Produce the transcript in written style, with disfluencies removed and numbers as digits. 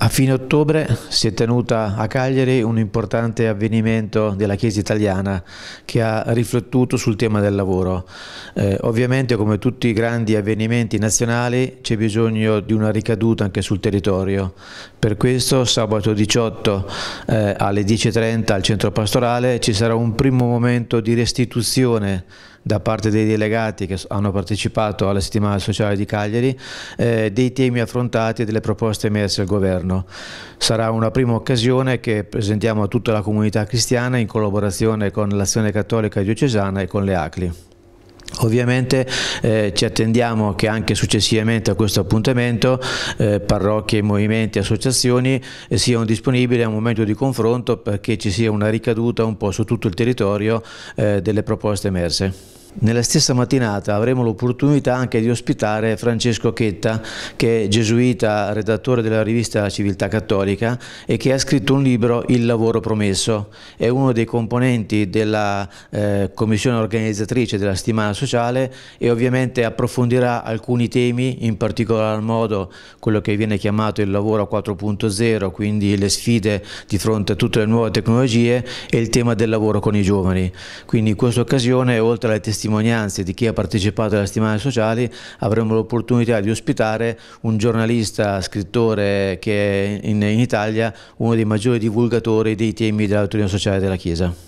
A fine ottobre si è tenuta a Cagliari un importante avvenimento della Chiesa italiana che ha riflettuto sul tema del lavoro. Ovviamente, come tutti i grandi avvenimenti nazionali, c'è bisogno di una ricaduta anche sul territorio. Per questo sabato 18 alle 10:30 al Centro Pastorale ci sarà un primo momento di restituzione da parte dei delegati che hanno partecipato alla Settimana Sociale di Cagliari, dei temi affrontati e delle proposte emerse al Governo. Sarà una prima occasione che presentiamo a tutta la comunità cristiana in collaborazione con l'Azione Cattolica Diocesana e con le ACLI. Ovviamente ci attendiamo che anche successivamente a questo appuntamento parrocchie, movimenti, associazioni siano disponibili a un momento di confronto perché ci sia una ricaduta un po' su tutto il territorio delle proposte emerse. Nella stessa mattinata avremo l'opportunità anche di ospitare Francesco Chetta, che è gesuita, redattore della rivista Civiltà Cattolica e che ha scritto un libro, Il lavoro promesso. È uno dei componenti della commissione organizzatrice della Settimana Sociale e ovviamente approfondirà alcuni temi, in particolar modo quello che viene chiamato il lavoro 4.0, quindi le sfide di fronte a tutte le nuove tecnologie e il tema del lavoro con i giovani. Quindi in questa occasione, oltre alle testimonianze di chi ha partecipato alla Settimana Sociale, avremo l'opportunità di ospitare un giornalista, scrittore che è in Italia uno dei maggiori divulgatori dei temi dell'autonomia sociale della Chiesa.